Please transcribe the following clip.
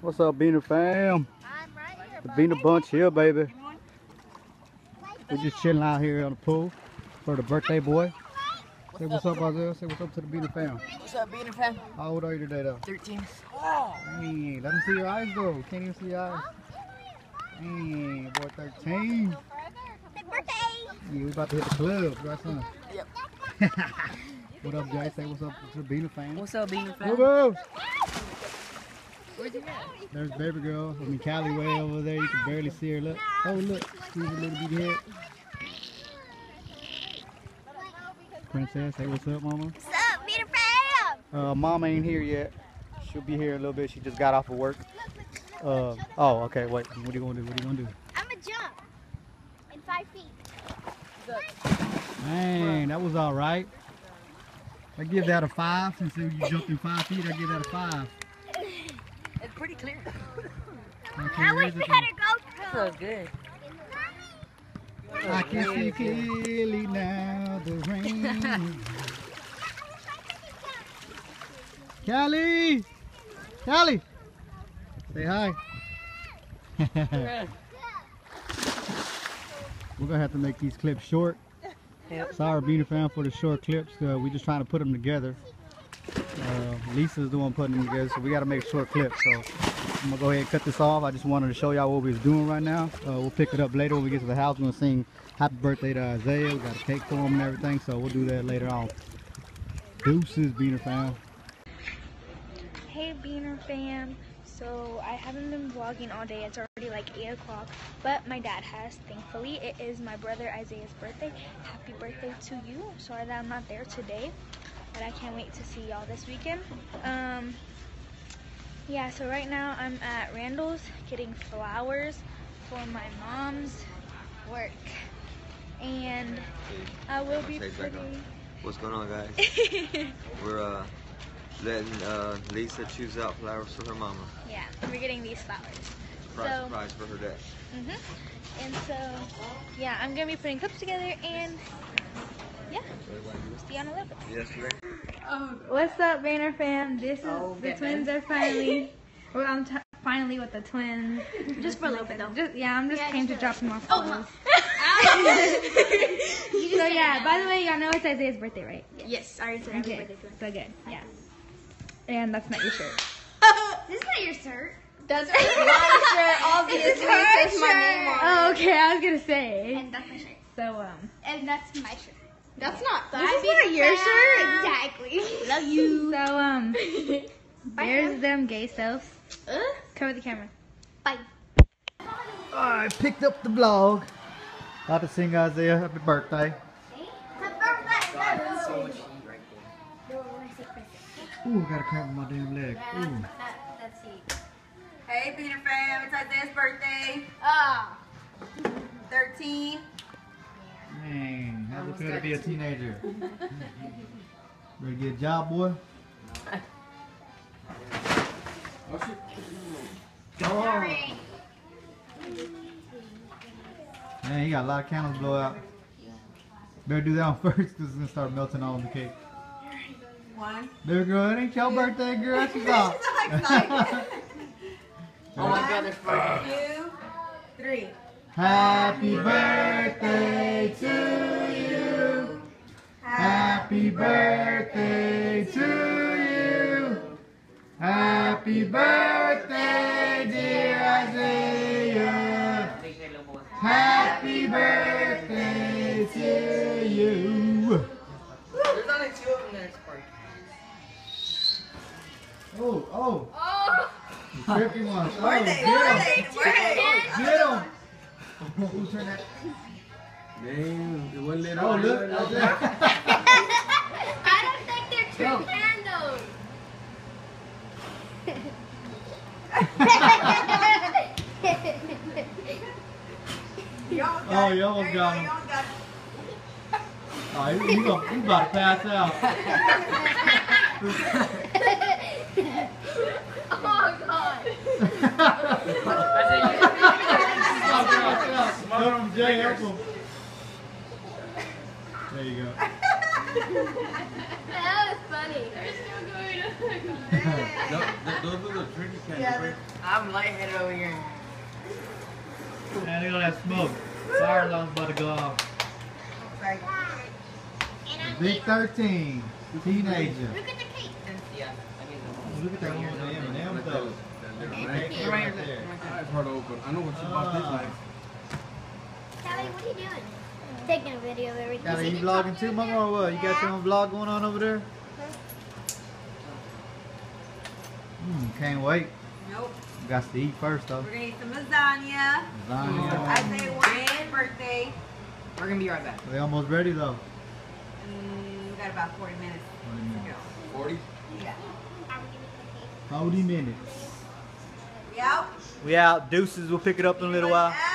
What's up, Beaner fam? I'm right here, the Beaner Bunch here, baby. We're just chilling out here on the pool for the birthday boy. Say what's up, Isaiah. Say what's up to the Beaner fam. What's up, Beaner fam? How old are you today, though? 13. Oh, man, let me see your eyes, though. Can't even see your eyes. Man, boy, 13. Big birthday. Yeah, we about to hit the club, right, son? Yep. What up, Jay? Say what's up to the Beaner fam. What's up, Beaner fam? Woo-hoo! There's baby girl. I mean, Callie way over there. You can barely see her. Look. Oh, look. She's a little bit head. Princess, say what's up, Mama. What's up, Beaner fam? Mama ain't here yet. She'll be here in a little bit. She just got off of work. Oh, okay. Wait. What are you gonna do? What are you gonna do? I'm gonna jump in 5 feet. Man, that was all right. I give that a 5 since you jumped in 5 feet. I give that a 5. It's pretty clear. I wish we had a GoPro. So good. I can see clearly now the rain. Callie! Callie! Say hi. We're gonna have to make these clips short. Sorry, Beaner fam, for the short clips. We're just trying to put them together. Lisa's the one putting them together, so we got to make short clips. So I'm gonna go ahead and cut this off. I just wanted to show y'all what we was doing right now. We'll pick it up later when we get to the house. We're gonna sing happy birthday to Isaiah. We got a cake for him and everything, so we'll do that later on. Deuces, Beaner fam. Hey, Beaner fam. So I haven't been vlogging all day. It's already like 8 o'clock, but my dad has, thankfully. It is my brother Isaiah's birthday. Happy birthday to you. Sorry that I'm not there today, but I can't wait to see y'all this weekend. Yeah, so right now I'm at Randall's getting flowers for my mom's work. And I will be putting... What's going on, guys? We're letting Lisa choose out flowers for her mama. Yeah, we're getting these flowers. Surprise, so, surprise for her dad. Mm-hmm. And so, yeah, I'm going to be putting clips together and... Yeah. Yes, what's up, Beaner fam? This is the twins are finally. Well, I'm finally with the twins. Just for a little bit though. I just came to drop them off. So yeah. By the way, y'all know it's Isaiah's birthday, right? Yes, I already said happy birthday to him. So good. Yeah. And that's not your shirt. This is not your shirt. That's my shirt. Obviously, it's her shirt. My name on it. Oh, okay. I was gonna say. And that's my shirt. So And that's my shirt. That's not that. This is not your shirt. Exactly. Love you. So there's them gay selves. Cover the camera. Bye. I picked up the vlog. About to sing Isaiah happy birthday. Happy birthday. God, so much right there. Ooh, I gotta cover my damn leg. Ooh. Let's see. Hey, Beaner fam, it's Isaiah's birthday. 13. Dang, how's it feel to be a teenager? Ready to get a job, boy? Oh. Man, he got a lot of candles blow out. Better do that one first, because it's going to start melting all on the cake. Baby girl, it ain't your birthday, girl. She's off. Oh my God, there's 4, 2, 3. Happy birthday to you. Happy birthday to you. Happy birthday, dear Isaiah. Happy birthday to you. There's only 2 of them next part. Oh. Trippy ones. Where are they? Get them. Who turned that? Damn, it wasn't lit on. Oh, look. I don't think they're true candles. Oh, you almost got him. Oh, he's about to pass out. Oh, God. There you go. That was funny. They're still going. Those are the drinking candy, right? I'm lightheaded over here. Man, look at that smoke. Fire alarm's about to go off. Okay. Big 13, teenager. Look at the cake. Look at that one with the M&M though. Right there. Eyes hard open. I know what you bought this life. Callie, what are you doing? I'm taking a video of everything. Callie, you vlogging too, mama, or what? You got your own vlog going on over there? Can't wait. Nope. You got to eat first though. We're going to eat some lasagna. Isaiah Wayne's birthday. We're going to be right back. They almost ready though. We got about 40 minutes. 40? Yeah. 40 minutes. We out? We out. Deuces. We'll pick it up in a little while.